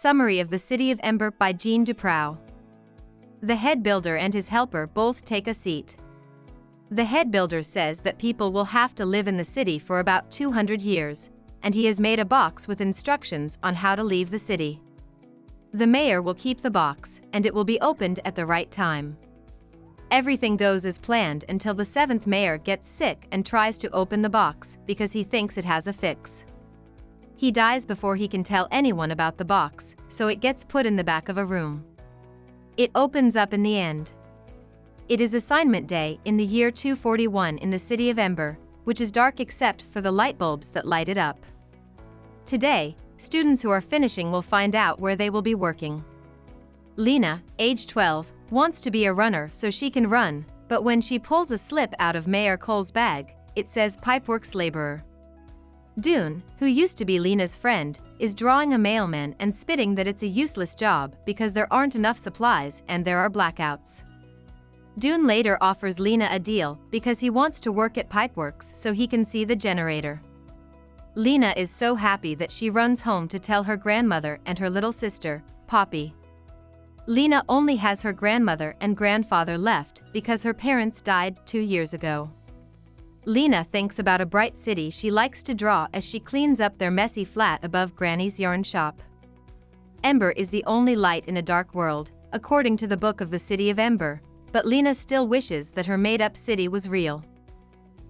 Summary of the City of Ember by Jeanne Duprau. The head builder and his helper both take a seat. The head builder says that people will have to live in the city for about 200 years, and he has made a box with instructions on how to leave the city. The mayor will keep the box, and it will be opened at the right time. Everything goes as planned until the seventh mayor gets sick and tries to open the box because he thinks it has a fix. He dies before he can tell anyone about the box, so it gets put in the back of a room. It opens up in the end. It is assignment day in the year 241 in the City of Ember, which is dark except for the light bulbs that light it up. Today, students who are finishing will find out where they will be working. Lena, age 12, wants to be a runner so she can run, but when she pulls a slip out of Mayor Cole's bag, it says Pipeworks laborer. Dune, who used to be Lena's friend, is drawing a mailman and spitting that it's a useless job because there aren't enough supplies and there are blackouts. Dune later offers Lena a deal because he wants to work at Pipeworks so he can see the generator. Lena is so happy that she runs home to tell her grandmother and her little sister, Poppy. Lena only has her grandmother and grandfather left because her parents died 2 years ago. Lena thinks about a bright city she likes to draw as she cleans up their messy flat above Granny's yarn shop. Ember is the only light in a dark world, according to the book of the City of Ember, but Lena still wishes that her made-up city was real.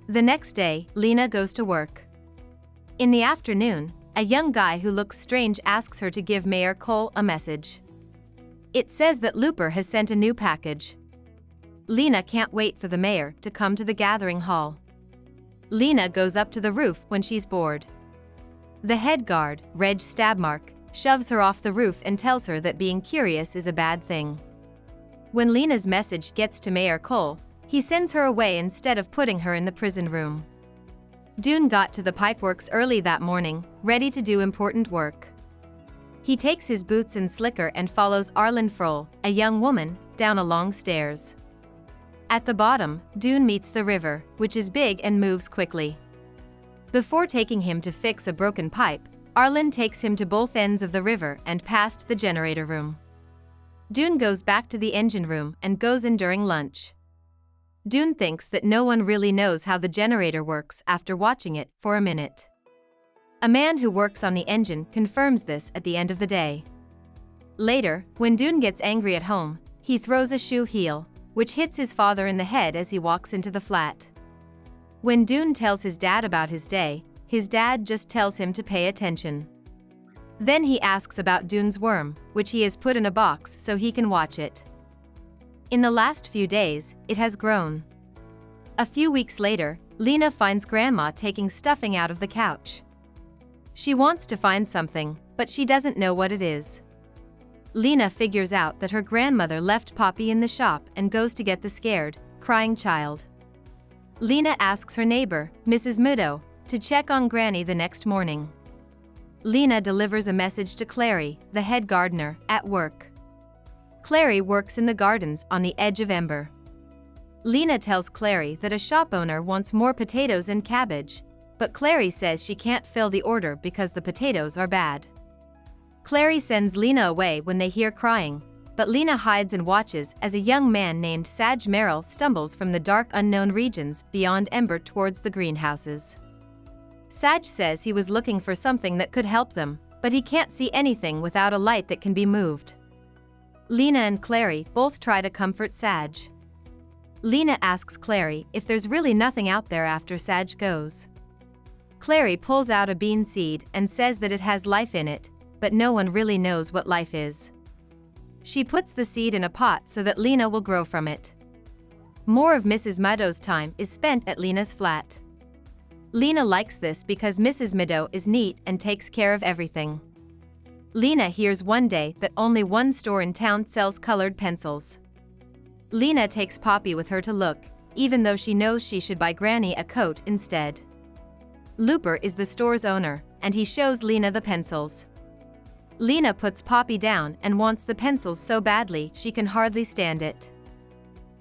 The next day, Lena goes to work. In the afternoon, a young guy who looks strange asks her to give Mayor Cole a message. It says that Looper has sent a new package. Lena can't wait for the mayor to come to the gathering hall. Lena goes up to the roof when she's bored. The head guard, Reg Stabmark, shoves her off the roof and tells her that being curious is a bad thing. When Lena's message gets to Mayor Cole, he sends her away instead of putting her in the prison room. Dune got to the Pipeworks early that morning, ready to do important work. He takes his boots and slicker and follows Arlin Froll, a young woman, down a long stairs. At the bottom, Dune meets the river, which is big and moves quickly. Before taking him to fix a broken pipe, Arlin takes him to both ends of the river and past the generator room. Dune goes back to the engine room and goes in during lunch. Dune thinks that no one really knows how the generator works after watching it for a minute. A man who works on the engine confirms this at the end of the day. Later, when Dune gets angry at home, he throws a shoe heel, which hits his father in the head as he walks into the flat. When Dune tells his dad about his day, his dad just tells him to pay attention. Then he asks about Dune's worm, which he has put in a box so he can watch it. In the last few days, it has grown. A few weeks later, Lena finds Grandma taking stuffing out of the couch. She wants to find something, but she doesn't know what it is. Lena figures out that her grandmother left Poppy in the shop and goes to get the scared, crying child. Lena asks her neighbor, Mrs. Meadow, to check on Granny the next morning. Lena delivers a message to Clary, the head gardener, at work. Clary works in the gardens on the edge of Ember. Lena tells Clary that a shop owner wants more potatoes and cabbage, but Clary says she can't fill the order because the potatoes are bad. Clary sends Lena away when they hear crying, but Lena hides and watches as a young man named Sadge Merrall stumbles from the dark unknown regions beyond Ember towards the greenhouses. Sadge says he was looking for something that could help them, but he can't see anything without a light that can be moved. Lena and Clary both try to comfort Sadge. Lena asks Clary if there's really nothing out there after Sadge goes. Clary pulls out a bean seed and says that it has life in it, but no one really knows what life is. She puts the seed in a pot so that Lena will grow from it. More of Mrs. Meadow's time is spent at Lena's flat. Lena likes this because Mrs. Meadow is neat and takes care of everything. Lena hears one day that only one store in town sells colored pencils. Lena takes Poppy with her to look, even though she knows she should buy Granny a coat instead. Looper is the store's owner, and he shows Lena the pencils. Lena puts Poppy down and wants the pencils so badly she can hardly stand it.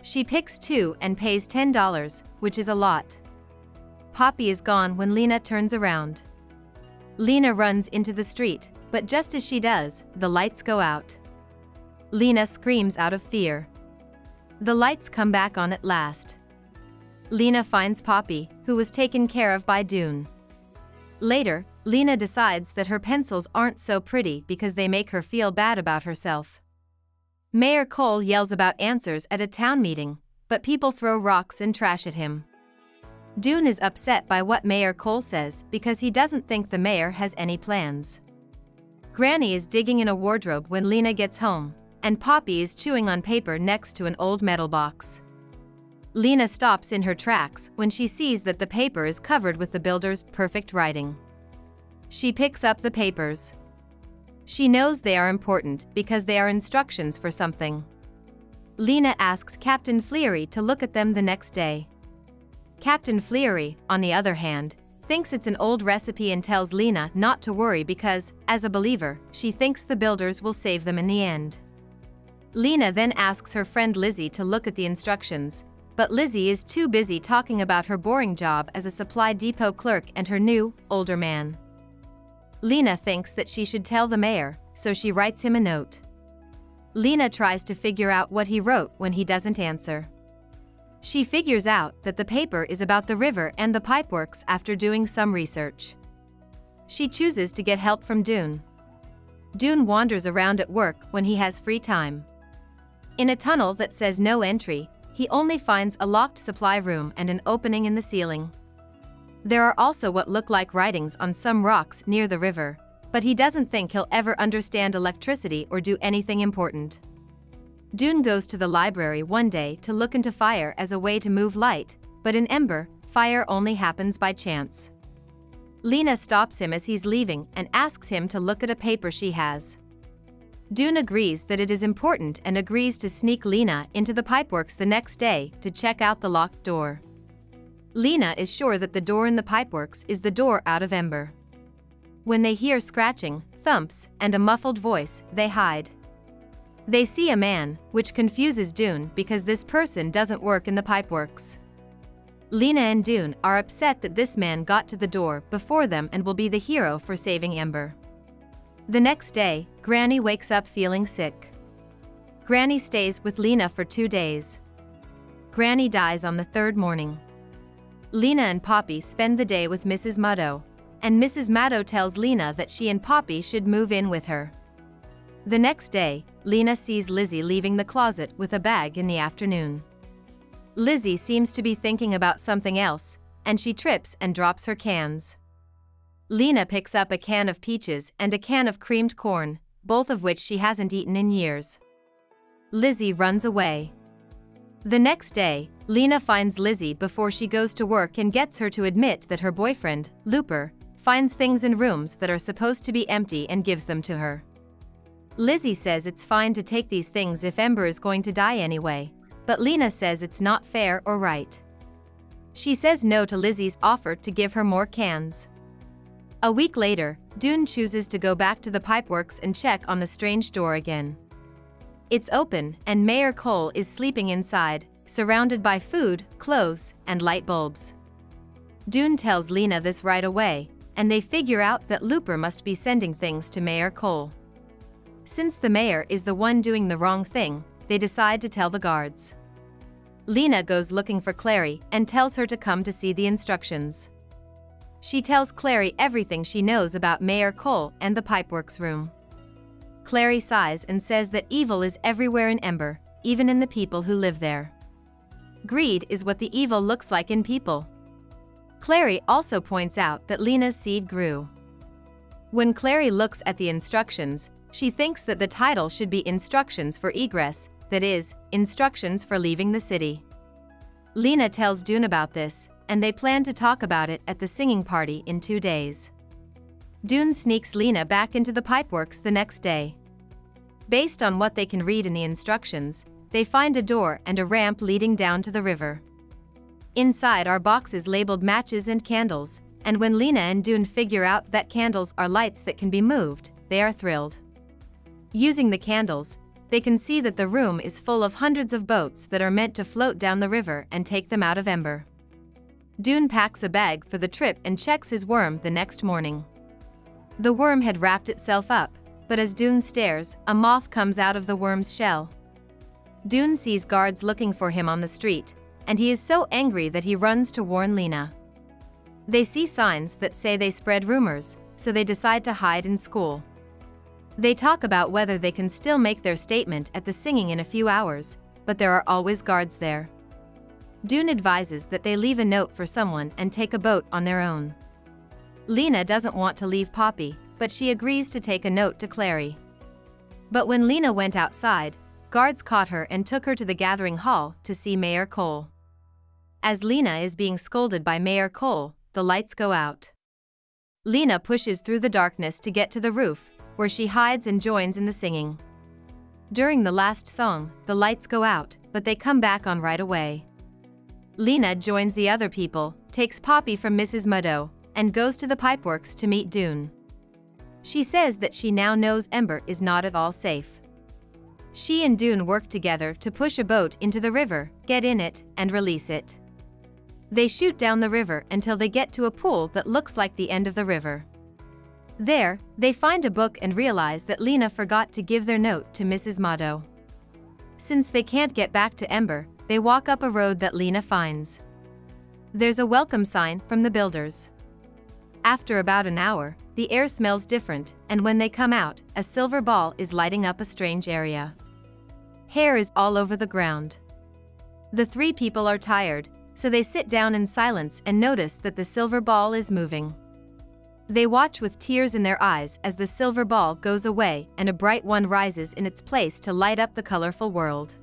She picks two and pays $10, which is a lot. Poppy is gone when Lena turns around. Lena runs into the street, But just as she does, the lights go out. Lena screams out of fear. The lights come back on at last. Lena finds Poppy, who was taken care of by Dune. Later, Lena decides that her pencils aren't so pretty because they make her feel bad about herself. Mayor Cole yells about answers at a town meeting, but people throw rocks and trash at him. Dune is upset by what Mayor Cole says because he doesn't think the mayor has any plans. Granny is digging in a wardrobe when Lena gets home, and Poppy is chewing on paper next to an old metal box. Lena stops in her tracks when she sees that the paper is covered with the builder's perfect writing. She picks up the papers. She knows they are important because they are instructions for something. Lena asks Captain Fleery to look at them the next day. Captain Fleery, on the other hand, thinks it's an old recipe and tells Lena not to worry because, as a believer, she thinks the builders will save them in the end. Lena then asks her friend Lizzie to look at the instructions, but Lizzie is too busy talking about her boring job as a supply depot clerk and her new, older man. Lena thinks that she should tell the mayor, so she writes him a note. Lena tries to figure out what he wrote when he doesn't answer. She figures out that the paper is about the river and the pipeworks after doing some research. She chooses to get help from Dune. Dune wanders around at work when he has free time. In a tunnel that says no entry, he only finds a locked supply room and an opening in the ceiling. There are also what look like writings on some rocks near the river, but he doesn't think he'll ever understand electricity or do anything important. Dune goes to the library one day to look into fire as a way to move light, but in Ember, fire only happens by chance. Lena stops him as he's leaving and asks him to look at a paper she has. Dune agrees that it is important and agrees to sneak Lena into the pipeworks the next day to check out the locked door. Lena is sure that the door in the pipeworks is the door out of Ember. When they hear scratching, thumps, and a muffled voice, they hide. They see a man, which confuses Dune because this person doesn't work in the pipeworks. Lena and Dune are upset that this man got to the door before them and will be the hero for saving Ember. The next day, Granny wakes up feeling sick. Granny stays with Lena for 2 days. Granny dies on the third morning. Lena and Poppy spend the day with Mrs. Maddow, and Mrs. Maddow tells Lena that she and Poppy should move in with her. The next day, Lena sees Lizzie leaving the closet with a bag in the afternoon. Lizzie seems to be thinking about something else, and she trips and drops her cans. Lena picks up a can of peaches and a can of creamed corn, both of which she hasn't eaten in years. Lizzie runs away. The next day, Lena finds Lizzie before she goes to work and gets her to admit that her boyfriend, Looper, finds things in rooms that are supposed to be empty and gives them to her. Lizzie says it's fine to take these things if Ember is going to die anyway, but Lena says it's not fair or right. She says no to Lizzie's offer to give her more cans. A week later, Dune chooses to go back to the pipeworks and check on the strange door again. It's open, and Mayor Cole is sleeping inside, surrounded by food, clothes, and light bulbs. Dune tells Lena this right away, and they figure out that Looper must be sending things to Mayor Cole. Since the mayor is the one doing the wrong thing, they decide to tell the guards. Lena goes looking for Clary and tells her to come to see the instructions. She tells Clary everything she knows about Mayor Cole and the pipeworks room. Clary sighs and says that evil is everywhere in Ember, even in the people who live there. Greed is what the evil looks like in people. Clary also points out that Lena's seed grew. When Clary looks at the instructions, she thinks that the title should be Instructions for Egress, that is, instructions for leaving the city. Lena tells Dune about this, and they plan to talk about it at the singing party in 2 days. Dune sneaks Lena back into the pipeworks the next day. Based on what they can read in the instructions, they find a door and a ramp leading down to the river. Inside are boxes labeled matches and candles, and when Lena and Dune figure out that candles are lights that can be moved, they are thrilled. Using the candles, they can see that the room is full of hundreds of boats that are meant to float down the river and take them out of Ember. Dune packs a bag for the trip and checks his worm the next morning. The worm had wrapped itself up, but as Dune stares, a moth comes out of the worm's shell. Dune sees guards looking for him on the street, and he is so angry that he runs to warn Lena. They see signs that say they spread rumors, so they decide to hide in school. They talk about whether they can still make their statement at the singing in a few hours, but there are always guards there. Dune advises that they leave a note for someone and take a boat on their own. Lena doesn't want to leave Poppy, but she agrees to take a note to Clary. But when Lena went outside, guards caught her and took her to the gathering hall to see Mayor Cole. As Lena is being scolded by Mayor Cole, the lights go out. Lena pushes through the darkness to get to the roof, where she hides and joins in the singing. During the last song, the lights go out, but they come back on right away. Lena joins the other people, takes Poppy from Mrs. Muddo, and goes to the Pipeworks to meet Dune. She says that she now knows Ember is not at all safe. She and Dune work together to push a boat into the river, get in it, and release it. They shoot down the river until they get to a pool that looks like the end of the river. There, they find a book and realize that Lena forgot to give their note to Mrs. Motto. Since they can't get back to Ember, they walk up a road that Lena finds. There's a welcome sign from the builders. After about an hour, the air smells different, and when they come out, a silver ball is lighting up a strange area. Hair is all over the ground. The three people are tired, so they sit down in silence and notice that the silver ball is moving. They watch with tears in their eyes as the silver ball goes away and a bright one rises in its place to light up the colorful world.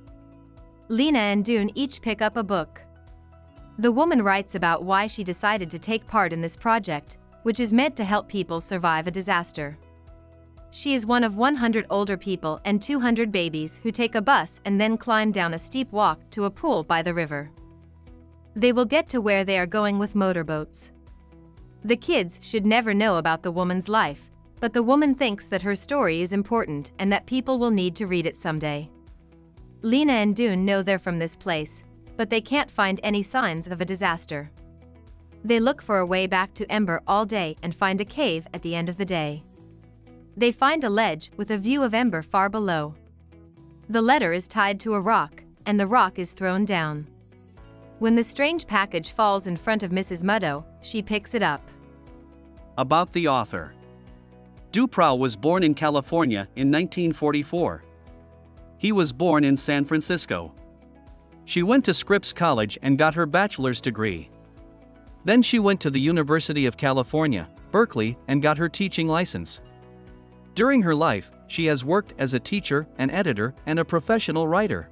Lena and Dune each pick up a book. The woman writes about why she decided to take part in this project, which is meant to help people survive a disaster. She is one of 100 older people and 200 babies who take a bus and then climb down a steep walk to a pool by the river. They will get to where they are going with motorboats. The kids should never know about the woman's life, but the woman thinks that her story is important and that people will need to read it someday. Lena and Dune know they're from this place, but they can't find any signs of a disaster. They look for a way back to Ember all day and find a cave at the end of the day. They find a ledge with a view of Ember far below. The letter is tied to a rock, and the rock is thrown down. When the strange package falls in front of Mrs. Muddo, she picks it up. About the author. Duprau was born in California in 1944. He was born in San Francisco. She went to Scripps College and got her bachelor's degree. Then she went to the University of California, Berkeley, and got her teaching license. During her life, she has worked as a teacher, an editor, and a professional writer.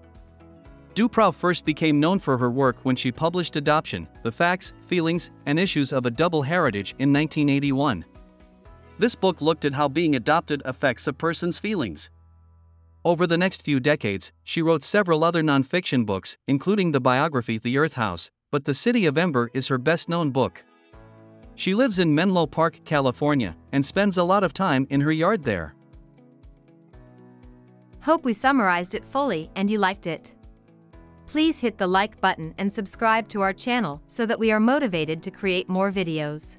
Duprau first became known for her work when she published Adoption: The Facts, Feelings, and Issues of a Double Heritage in 1981. This book looked at how being adopted affects a person's feelings. Over the next few decades, she wrote several other nonfiction books, including the biography The Earth House, but The City of Ember is her best-known book. She lives in Menlo Park, California, and spends a lot of time in her yard there. Hope we summarized it fully and you liked it. Please hit the like button and subscribe to our channel so that we are motivated to create more videos.